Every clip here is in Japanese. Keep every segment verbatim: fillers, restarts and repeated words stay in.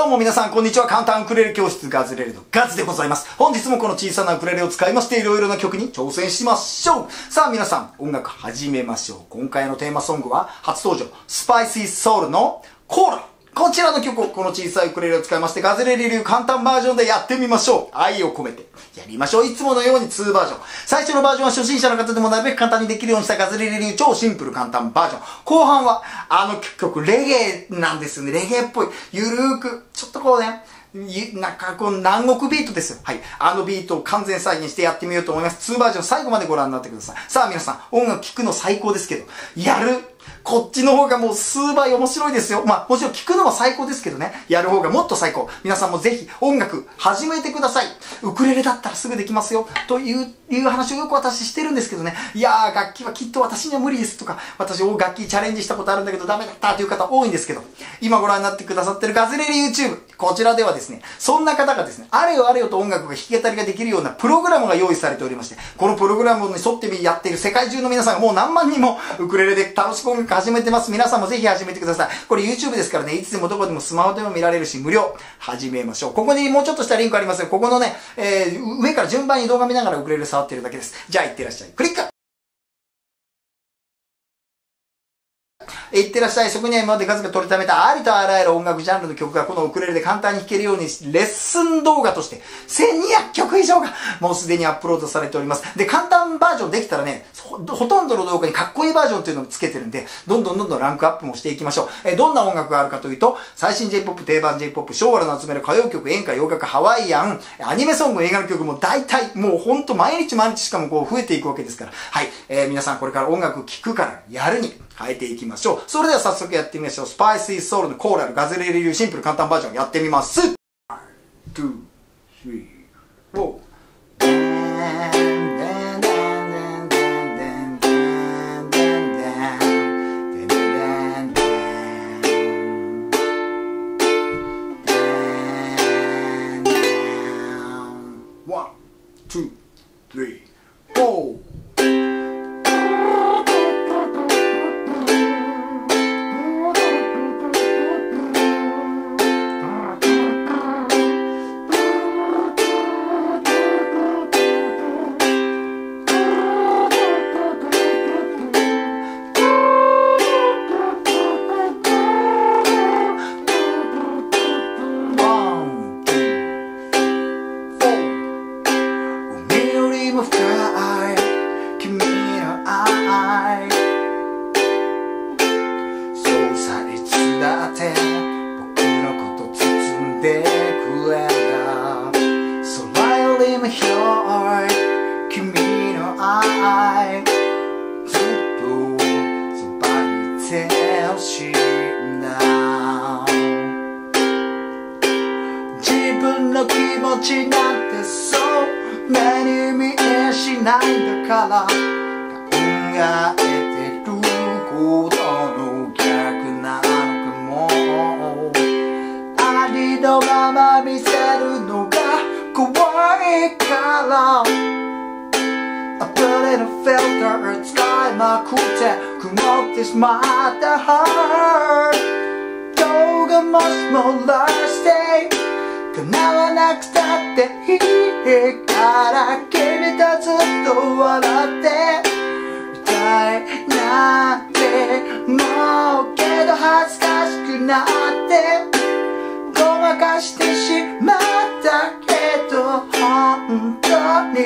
どうも皆さん、こんにちは。簡単ウクレレ教室ガズレレのガズでございます。本日もこの小さなウクレレを使いまして、いろいろな曲に挑戦しましょう。さあ皆さん、音楽始めましょう。今回のテーマソングは、初登場、SPiCYSOLのCoral。こちらの曲をこの小さいウクレレを使いまして、ガズレレ流簡単バージョンでやってみましょう。愛を込めてやりましょう。いつものようににバージョン。最初のバージョンは初心者の方でもなるべく簡単にできるようにしたガズレレ流超シンプル簡単バージョン。後半はあの曲、レゲエなんですよね。レゲエっぽい。ゆるーく、ちょっとこうね、なんかこの南国ビートですよ。はい。あのビートを完全再現してやってみようと思います。にバージョン最後までご覧になってください。さあ皆さん、音楽聴くの最高ですけど、やるこっちの方がもう数倍面白いですよ。まあもちろん聞くのも最高ですけどね。やる方がもっと最高。皆さんもぜひ音楽始めてください。ウクレレだったらすぐできますよ。という、いう話をよく私してるんですけどね。いやー楽器はきっと私には無理ですとか、私を楽器チャレンジしたことあるんだけどダメだったという方多いんですけど、今ご覧になってくださってるガズレレ YouTube。こちらではですね、そんな方がですね、あれよあれよと音楽が弾き語りができるようなプログラムが用意されておりまして、このプログラムに沿ってやっている世界中の皆さんがもう何万人もウクレレで楽しく音楽始めてます。皆さんもぜひ始めてください。これ YouTube ですからね、いつでもどこでもスマホでも見られるし、無料。始めましょう。ここにもうちょっとしたリンクありますよ。ここのね、えー、上から順番に動画見ながらウクレレ触ってるだけです。じゃあ、いってらっしゃい。クリック！いってらっしゃい。そこには今まで数が取りためたありとあらゆる音楽ジャンルの曲がこのウクレレで簡単に弾けるようにレッスン動画としてせんにひゃくきょく以上がもうすでにアップロードされております。で、簡単バージョンできたらね、ほとんどの動画にかっこいいバージョンというのもつけてるんで、どんどんどんどんランクアップもしていきましょう。え、どんな音楽があるかというと、最新 J-ポップ、定番 J-ポップ、昭和の集める歌謡曲、演歌、洋楽、ハワイアン、アニメソング、映画の曲も大体、もうほんと毎日毎日しかもこう増えていくわけですから。はい。えー、皆さんこれから音楽聴くからやるに変えていきましょう。それでは早速やってみましょう。SPiCYSOLのCoralガズレレ流シンプル簡単バージョンやってみます。ワン、ツー、スリー、フォー。ワン、ツー、スリー、フォー。なんてそう何見えしないんだから考えてることの逆なのかもありのまま見せるのが怖いからあふれるフィルター使いまくって曇ってしまったハートがもしもらして叶わなくたっていいから君とずっと笑ってみたいなんてもうけど恥ずかしくなってごまかしてしまったけど本当に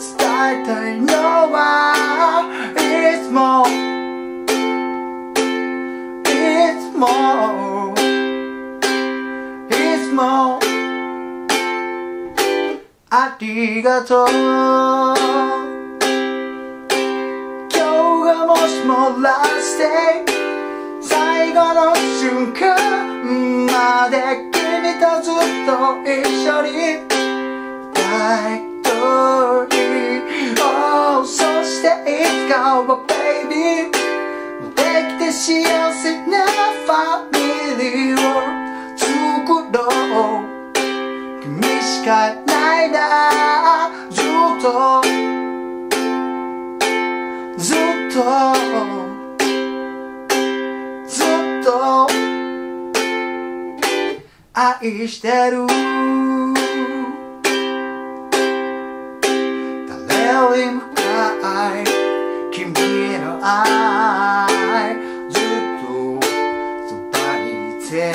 伝えたいのはいつもいつもありがとう今日がもしもらして最後の瞬間まで君とずっと一緒にいたいといおうそしていつかはベイビーできて幸せなファミリーを君しかいないなずっとずっとずっと愛してる。誰にもない君の愛、ずっとそばにいて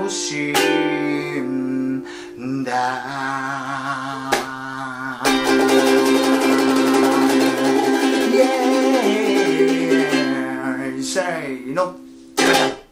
ほしいんだ。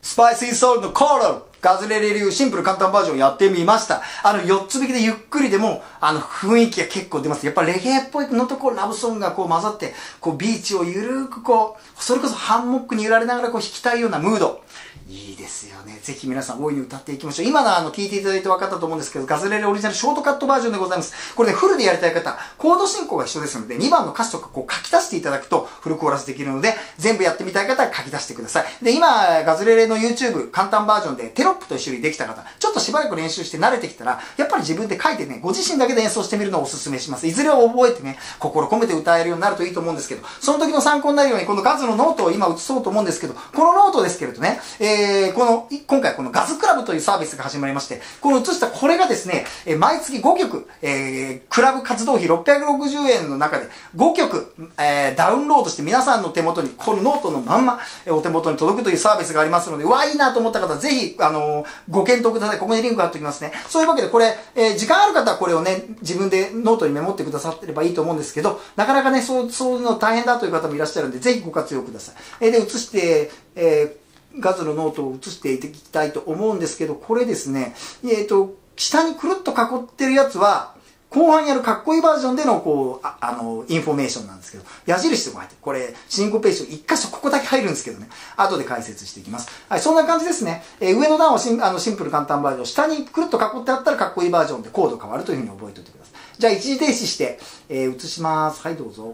SPiCYSOLのCoral、ガズレレ流シンプル簡単バージョンやってみました。あの、よっつ弾きでゆっくりでも、あの、雰囲気が結構出ます。やっぱレゲエっぽいのとこう、ラブソングがこう混ざって、こう、ビーチをゆるーくこう、それこそハンモックに揺られながらこう、弾きたいようなムード。いいですよね。ぜひ皆さん大いに歌っていきましょう。今のあの、聴いていただいて分かったと思うんですけど、ガズレレオリジナルショートカットバージョンでございます。これね、フルでやりたい方、コード進行が一緒ですので、にばんの歌詞とかこう書き足していただくとフルコーラスできるので、全部やってみたい方は書き足してください。で、今、ガズレレの YouTube 簡単バージョンでテロップと一緒にできた方、ちょっとしばらく練習して慣れてきたら、やっぱり自分で書いてね、ご自身だけで演奏してみるのをお勧めします。いずれは覚えてね、心込めて歌えるようになるといいと思うんですけど、その時の参考になるように、このガズのノートを今写そうと思うんですけど、このノートですけれどね、えーえー、この、今回このガズクラブというサービスが始まりまして、この映したこれがですね、えー、毎月ごきょく、えー、クラブ活動費ろっぴゃくろくじゅうえんの中でごきょく、えー、ダウンロードして皆さんの手元に、このノートのまんま、えー、お手元に届くというサービスがありますので、うわ、いいなと思った方、ぜひ、あのー、ご検討ください。ここにリンク貼っておきますね。そういうわけで、これ、えー、時間ある方はこれをね、自分でノートにメモってくださってればいいと思うんですけど、なかなかね、そう、そういうの大変だという方もいらっしゃるんで、ぜひご活用ください。えー、で、映して、えーガズのノートを写していきたいと思うんですけど、これですね、えっと、下にくるっと囲ってるやつは、後半やるかっこいいバージョンでの、こう、あ、あの、インフォメーションなんですけど、矢印とか入って、これ、シンコペーションいっ箇所ここだけ入るんですけどね、後で解説していきます。はい、そんな感じですね。えー、上の段はシン、あのシンプル簡単バージョン、下にくるっと囲ってあったらかっこいいバージョンでコード変わるというふうに覚えておいてください。じゃあ、一時停止して、えー、写します。はい、どうぞ。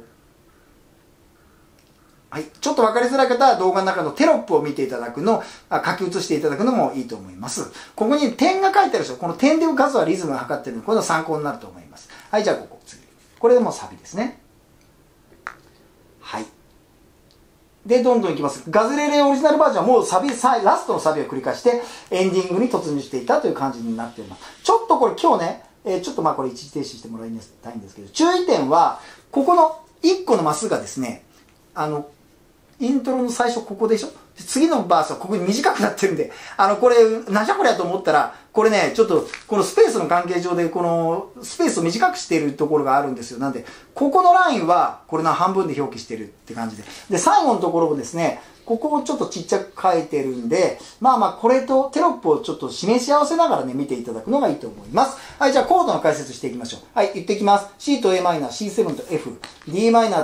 はい、ちょっと分かりづらい方は動画の中のテロップを見ていただくの、あ書き写していただくのもいいと思います。ここに点が書いてあるでしょ。この点でガズはリズムを測っているので、これの参考になると思います。はい、じゃあここ、次。これでもうサビですね。はい。で、どんどんいきます。ガズレレオリジナルバージョンはもうサビ、ラストのサビを繰り返して、エンディングに突入していたという感じになっております。ちょっとこれ今日ね、えー、ちょっとまあこれ一時停止してもらいたいんですけど、注意点は、ここのいっこのマスがですね、あの、イントロの最初ここでしょ？次のバースはここに短くなってるんで、あの、これ、なんじゃこりゃと思ったら、これね、ちょっと、このスペースの関係上で、この、スペースを短くしているところがあるんですよ。なんで、ここのラインは、これの半分で表記してるって感じで。で、最後のところもですね、ここをちょっとちっちゃく書いてるんで、まあまあ、これとテロップをちょっと示し合わせながらね、見ていただくのがいいと思います。はい、じゃあコードの解説していきましょう。はい、言ってきます。C と Am、シーセブン と F、Dm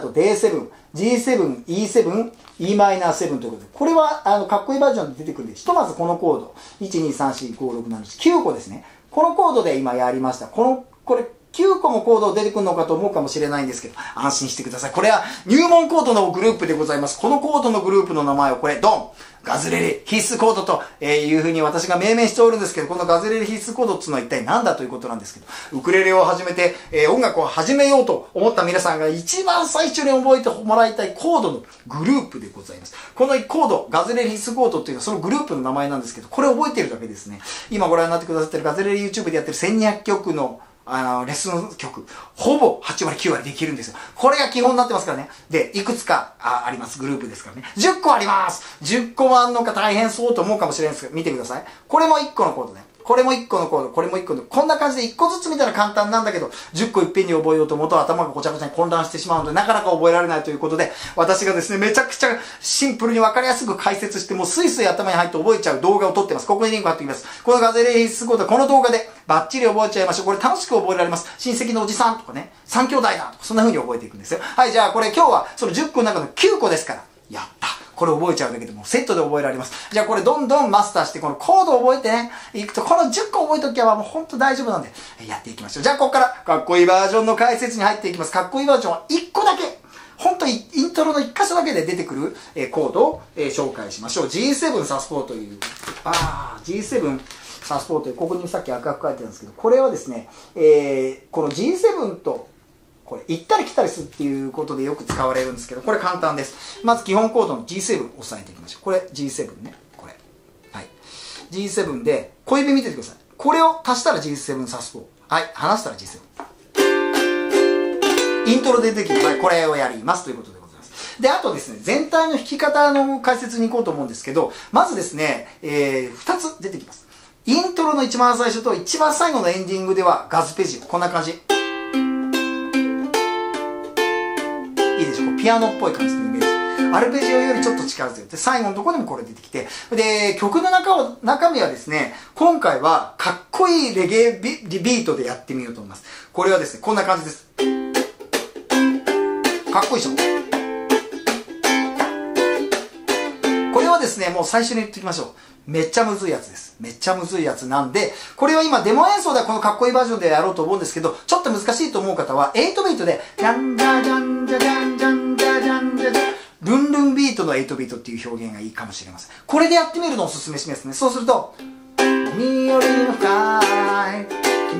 と ディーセブン、ジーセブン、イーセブン、Em7 ということで、これは、あのかっこいいバージョンで出てくるんで、ひとまずこのコード、いち、に、さん、し、ご、ろく、なな、はち、きゅうこですね。このコードで今やりました。この、これ、きゅうこもコード出てくるのかと思うかもしれないんですけど、安心してください。これは入門コードのグループでございます。このコードのグループの名前をこれ、ドンガズレレ必須コードというふうに私が命名しておるんですけど、このガズレレ必須コードっていうのは一体何だということなんですけど、ウクレレを始めて、えー、音楽を始めようと思った皆さんが一番最初に覚えてもらいたいコードのグループでございます。このコード、ガズレレ必須コードっていうのはそのグループの名前なんですけど、これ覚えてるだけですね。今ご覧になってくださってるガズレレ YouTube でやってるせんにひゃくきょくのあの、レッスン曲、ほぼはちわりきゅうわりできるんですよ。これが基本になってますからね。で、いくつか あ, あります、グループですからね。じゅっこあります。じゅっこあんのか大変そうと思うかもしれないんですけど、見てください。これもいっこのコードね。これもいっこのコード、これもいっこの、こんな感じでいっこずつ見たら簡単なんだけど、じゅっこいっぺんに覚えようと思うと頭がごちゃごちゃに混乱してしまうので、なかなか覚えられないということで、私がですね、めちゃくちゃシンプルにわかりやすく解説して、もうスイスイ頭に入って覚えちゃう動画を撮ってます。ここにリンク貼っておきます。このガズレレ必須コード、この動画でバッチリ覚えちゃいましょう。これ楽しく覚えられます。親戚のおじさんとかね、さんきょうだいだとか、そんな風に覚えていくんですよ。はい、じゃあこれ今日はそのじゅっこの中のきゅうこですから、やった。これ覚えちゃうだけでもセットで覚えられます。じゃあこれどんどんマスターして、このコードを覚えてね、いくと、このじゅっこ覚えときはもうほんと大丈夫なんで、やっていきましょう。じゃあここから、かっこいいバージョンの解説に入っていきます。かっこいいバージョンはいっこだけ。本当にイントロのいっ箇所だけで出てくる、えー、コードを、えー、紹介しましょう。ジーセブン サスフォーという、あー、ジーセブン サスフォーという、ここにさっき赤く書いてあるんですけど、これはですね、えー、この ジーセブン と、これ、行ったり来たりするっていうことでよく使われるんですけど、これ簡単です。まず基本コードの ジーセブン を押さえていきましょう。これ ジーセブン ね。これ。はい。ジーセブン で、小指見ててください。これを足したら ジーセブン サスポー、はい、離したら ジーセブン。 イントロで出てきてこれをやりますということでございます。であとですね、全体の弾き方の解説に行こうと思うんですけど、まずですね、えー、ふたつ出てきます。イントロの一番最初と一番最後のエンディングではガズペジオ、こんな感じ、いいでしょう、ピアノっぽい感じのイメージ、アルペジオよりちょっと力強い。で、最後のところでもこれ出てきて。で、曲の中を、中身はですね、今回はかっこいいレゲエ ビ, リビートでやってみようと思います。これはですね、こんな感じです。かっこいいでしょ。これはですね、もう最初に言っておきましょう。めっちゃむずいやつです。めっちゃむずいやつなんで、これは今デモ演奏ではこのかっこいいバージョンでやろうと思うんですけど、ちょっと難しいと思う方は、はちビートで、ジャンジャジャンジャジャンジャンジャジャンジャジャン、ルンルンビートのはちビートっていう表現がいいかもしれません。これでやってみるのをおすすめしますね。そうすると、君より深い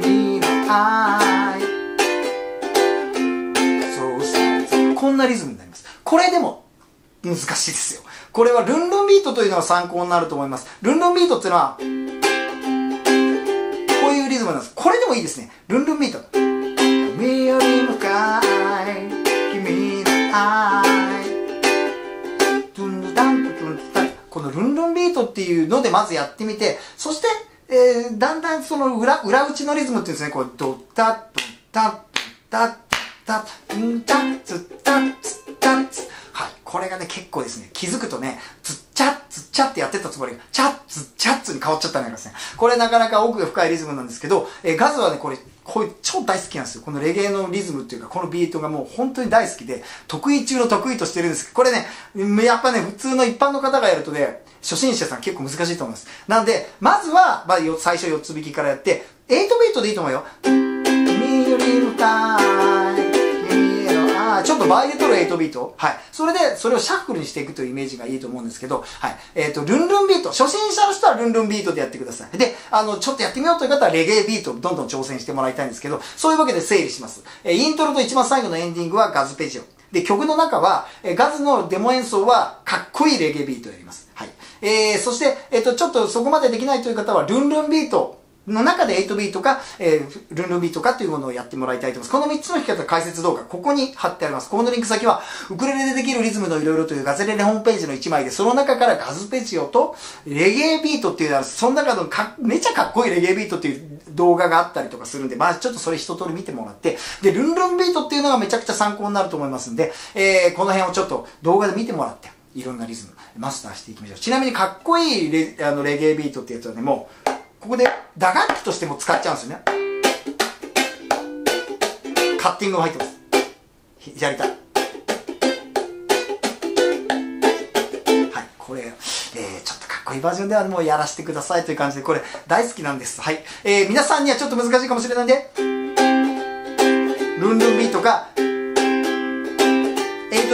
君の愛、そうしてこんなリズムになります。これでも難しいですよ。これはルンルンビートというのが参考になると思います。ルンルンビートっていうのはこういうリズムなんです。これでもいいですね。ルンルンビート、君より深い君の愛、このルンルンビートっていうのでまずやってみて、そして、えー、だんだんその 裏, 裏打ちのリズムっていうんですね、こう、ドッタッドッタッドッタッんちゃつったつったつ、はい、これがね結構ですね、気づくとね、つっちゃっつっちゃってやってたつもりが、ちゃっつっちゃっつに変わっちゃったんですね。これなかなか奥が深いリズムなんですけど、えー、ガズはねこれ、こういう超大好きなんですよ。このレゲエのリズムっていうか、このビートがもう本当に大好きで、得意中の得意としてるんですけど、これね、やっぱね、普通の一般の方がやるとね、初心者さん結構難しいと思います。なんで、まずは、まあ、最初よっつ弾きからやって、はちビートでいいと思うよ。ちょっと場合で取るはちビート、はい。それで、それをシャッフルにしていくというイメージがいいと思うんですけど、はい。えっと、ルンルンビート。初心者の人はルンルンビートでやってください。で、あの、ちょっとやってみようという方はレゲエビートをどんどん挑戦してもらいたいんですけど、そういうわけで整理します。え、イントロと一番最後のエンディングはガズペジオ。で、曲の中は、え、ガズのデモ演奏はかっこいいレゲエビートをやります。はい。えー、そして、えっと、ちょっとそこまでできないという方は、ルンルンビートの中ではちビートか、えー、ルンルンビートかというものをやってもらいたいと思います。このみっつの弾き方解説動画、ここに貼ってあります。ここのリンク先は、ウクレレでできるリズムのいろいろというガズレレホームページのいちまいで、その中からガズペジオとレゲエビートっていうのは、その中のかめちゃかっこいいレゲエビートっていう動画があったりとかするんで、まあちょっとそれ一通り見てもらって、で、ルンルンビートっていうのがめちゃくちゃ参考になると思いますんで、えー、この辺をちょっと動画で見てもらって、いろんなリズム、マスターしていきましょう。ちなみにかっこいいレ、あのレゲエビートっていうやつはね、もう、ここで打楽器としても使っちゃうんですよね。カッティングも入ってます。左手、はい、これ、えー、ちょっとかっこいいバージョンではもうやらせてくださいという感じで、これ大好きなんです。はい、えー、皆さんにはちょっと難しいかもしれないんで、ルンルンビートかは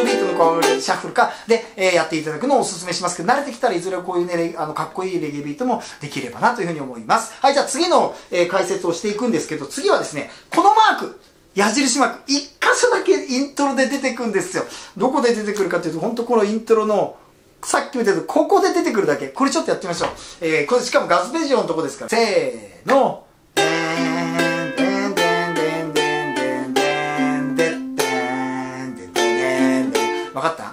ちビートのこうシャッフルかで、えー、やっていただくのをおすすめしますけど、慣れてきたらいずれこういうね、あのかっこいいレゲエビートもできればなというふうに思います。はい、じゃあ次の、えー、解説をしていくんですけど、次はですね、このマーク、矢印マーク、一箇所だけイントロで出てくるんですよ。どこで出てくるかというと、ほんとこのイントロの、さっき見たけど、ここで出てくるだけ。これちょっとやってみましょう。えー、これしかもガズペジオのとこですから。せーの。わかった？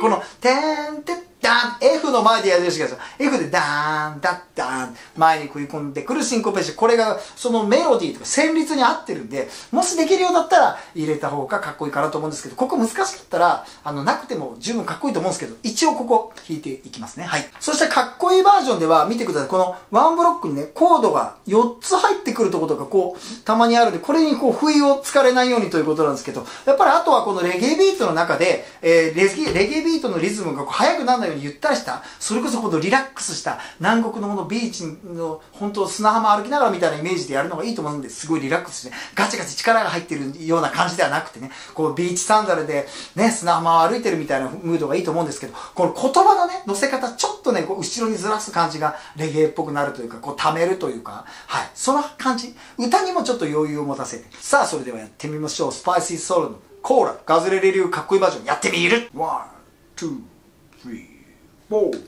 この「てんてったん」F の前でやるしかない。 F で「ダーンダッダン」前に食い込んでくるシンコペーション、これがそのメロディーとか旋律に合ってるんで、もしできるようだったら入れた方がかっこいいかなと思うんですけど、ここ難しかったらあのなくても十分かっこいいと思うんですけど、一応ここ弾いていきますね。はい。そしてかっこいいバージョンでは見てください、このワンブロックにねコードがよっつ入ってくるところとかこうたまにあるんで、これにこう不意をつかれないようにということなんですけど、やっぱりあとはこのレゲエビートの中で、えー、レゲ、レゲエビートのリズムがこう速くならないようにゆったりした、それこそこのリラックスした南国のこのビーチの本当砂浜歩きながらみたいなイメージでやるのがいいと思うんです。すごいリラックスして、ね、ガチガチ力が入ってるような感じではなくてね、こうビーチサンダルでね砂浜を歩いてるみたいなムードがいいと思うんですけど、この言葉のね乗せ方ちょっとねこう後ろにずらす感じがレゲエっぽくなるというか、こう溜めるというか、はい、その感じ、歌にもちょっと余裕を持たせて、さあそれではやってみましょう。SPiCYSOLのコーラガズレレ流かっこいいバージョンやってみる。ワンツースリーフォー。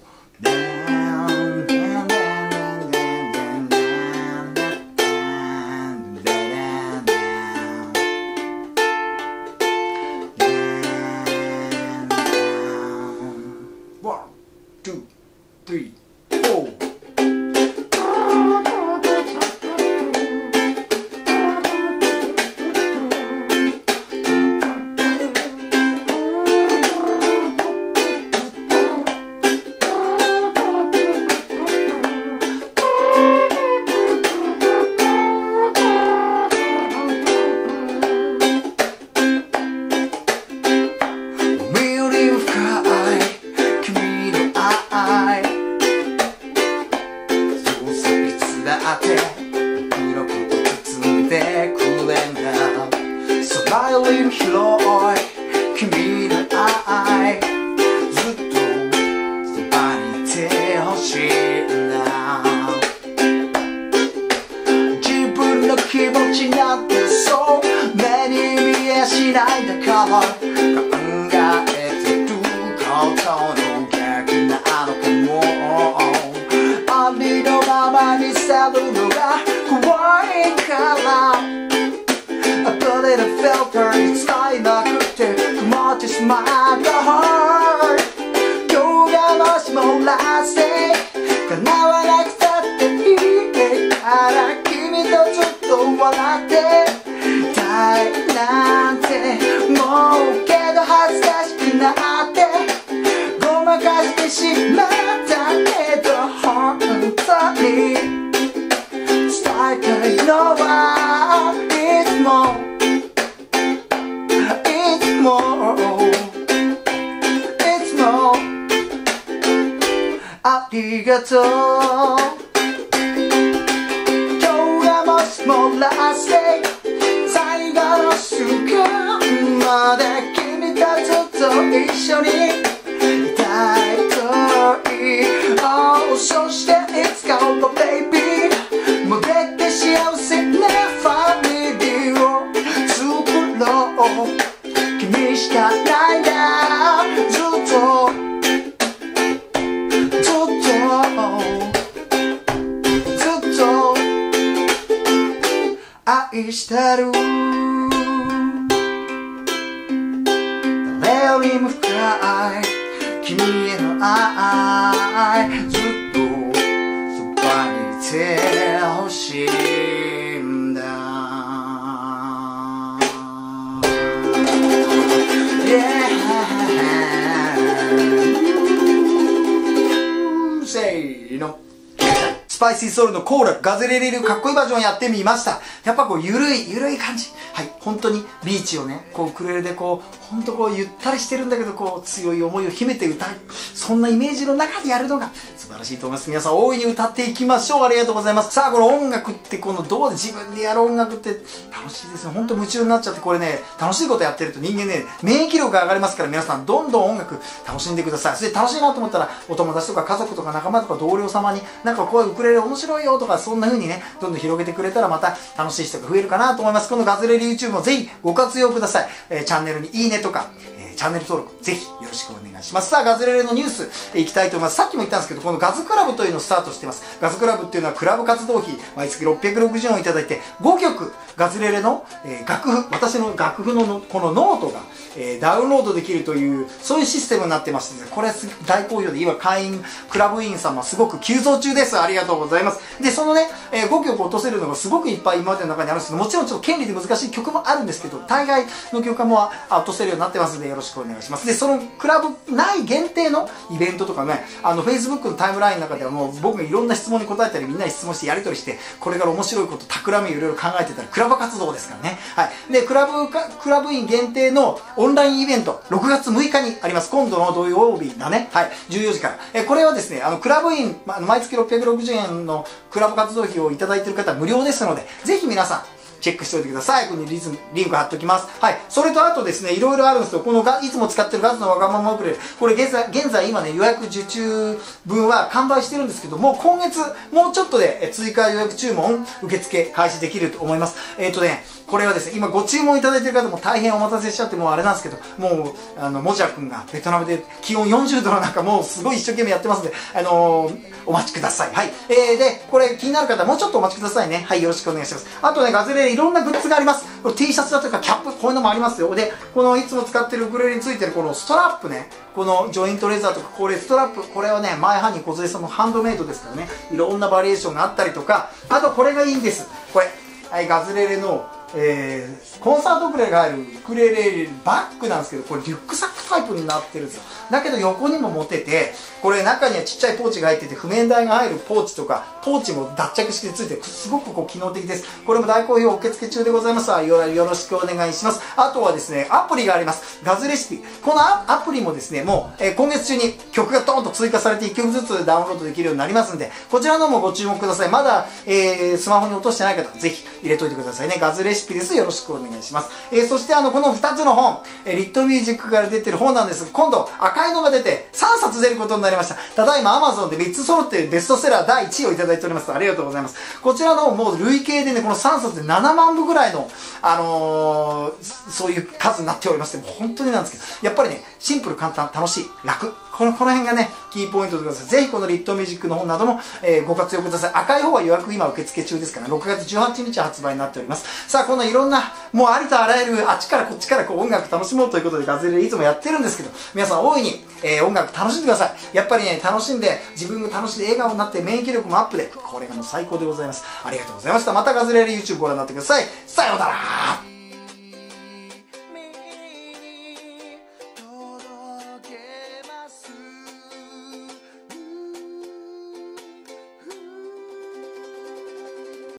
SPiCYSOLのCoralガズレレ流かっこいいバージョンやってみました。やっぱこうゆるいゆるい感じ、はい、本当にビーチをねこうウクレレでこう本当こうゆったりしてるんだけどこう強い思いを秘めて歌う、そんなイメージの中でやるのが素晴らしいと思います。皆さん大いに歌っていきましょう。ありがとうございます。さあこの音楽ってこのどう自分でやる音楽って楽しいですね。本当夢中になっちゃって、これね楽しいことやってると人間ね免疫力が上がりますから、皆さんどんどん音楽楽しんでください。それで楽しいなと思ったらお友達とか家族とか仲間とか同僚様になんかこういうウクレレ面白いよとか、そんな風にねどんどん広げてくれたらまた楽しい人が増えるかなと思います。このガズレレ YouTube もぜひご活用ください、えー、チャンネルにいいねとか、えー、チャンネル登録ぜひよろしくお願いします。さあガズレレのニュース、えー、いきたいと思います。さっきも言ったんですけど、このガズクラブというのをスタートしてます。ガズクラブっていうのはクラブ活動費毎月ろっぴゃくろくじゅうえんをいただいてごきょくガズレレの、えー、楽譜、私の楽譜ののこのノートが、えー、ダウンロードできるというそういうシステムになってまして、ね、これす大好評で今会員クラブ員様すごく急増中です。ありがとうございます。でそのね、えー、ごきょく落とせるのがすごくいっぱい今までの中にあるんですけど、もちろんちょっと権利で難しい曲もあるんですけど、大概の曲も落とせるようになってますのでよろしくお願いします。でそのクラブ内限定のイベントとかね、あの Facebook のタイムラインの中ではもう僕がいろんな質問に答えたりみんなに質問してやり取りして、これから面白いこと企みいろいろ考えてたらクラブ活動ですからね、はい、でクラブかクラブ員限定のオンラインイベントろくがつむいかにあります。今度の土曜日だね、はい、じゅうよじから、えこれはですねあのクラブ員、ま、毎月ろっぴゃくろくじゅうえんのクラブ活動費をいただいている方は無料ですので、ぜひ皆さんチェックしておいてください。ここにリズムリンク貼っておきます。はい。それとあとですね、いろいろあるんですよ。このがいつも使ってるガスのわがままウクレレ。これ現在、現在今ね、予約受注分は完売してるんですけども、今月、もうちょっとで追加予約注文、受付開始できると思います。えっとね、これはですね、今ご注文いただいている方も大変お待たせしちゃって、もうあれなんですけど、もう、あの、もじゃくんがベトナムで気温よんじゅうどの中、もうすごい一生懸命やってますんで、あのー、お待ちください。はい。えー、で、これ気になる方、もうちょっとお待ちくださいね。はい、よろしくお願いします。あとね、ガズレレいろんなグッズがあります。これ T シャツだとかキャップ、こういうのもありますよ。で、このいつも使ってるウクレレについてるこのストラップね、このジョイントレザーとか、これストラップ、これはね、前半に小杉さんのハンドメイドですからね、いろんなバリエーションがあったりとか、あとこれがいいんです。これ。はい、ガズレレの、えー、コンサートウクレレがあるウクレレバッグなんですけど、これリュックサックタイプになってるんですよ。だけど横にも持てて、これ中にはちっちゃいポーチが入ってて、譜面台が入るポーチとか、ポーチも脱着式で付いて、すごくこう機能的です。これも大好評受付中でございますが、よろしくお願いします。あとはですね、アプリがあります。ガズレシピ。このアプリもですね、もう、えー、今月中に曲がドーンと追加されていっきょくずつダウンロードできるようになりますんで、こちらのもご注目ください。まだ、えー、スマホに落としてない方、ぜひ入れといてくださいね。ガズレシピです。よろしくお願いします。えー、そしてあの、このふたつの本、えー、リットミュージックから出てる本なんですが、今度赤いのが出てさんさつ出ることになりました。ただいま アマゾン でみっつ揃っているベストセラーだいいちいをいただいております。ありがとうございます。こちらのもう累計でね、このさんさつでななまんぶぐらいの、あのー、そういう数になっておりまして、もう本当になんですけど、やっぱりね、シンプル、簡単、楽しい、楽。この、この辺がね、キーポイントでください。ぜひこのリットミュージックの本なども、えー、ご活用ください。赤い方は予約今受付中ですから、ろくがつじゅうはちにち発売になっております。さあ、このいろんな、もうありとあらゆる、あっちからこっちからこう音楽楽しもうということで、ガズレレいつもやってるんですけど、皆さん大いに、えー、音楽楽しんでください。やっぱりね、楽しんで、自分も楽しんで笑顔になって、免疫力もアップで、これがもう最高でございます。ありがとうございました。またガズレレ YouTube ご覧になってください。さようなら。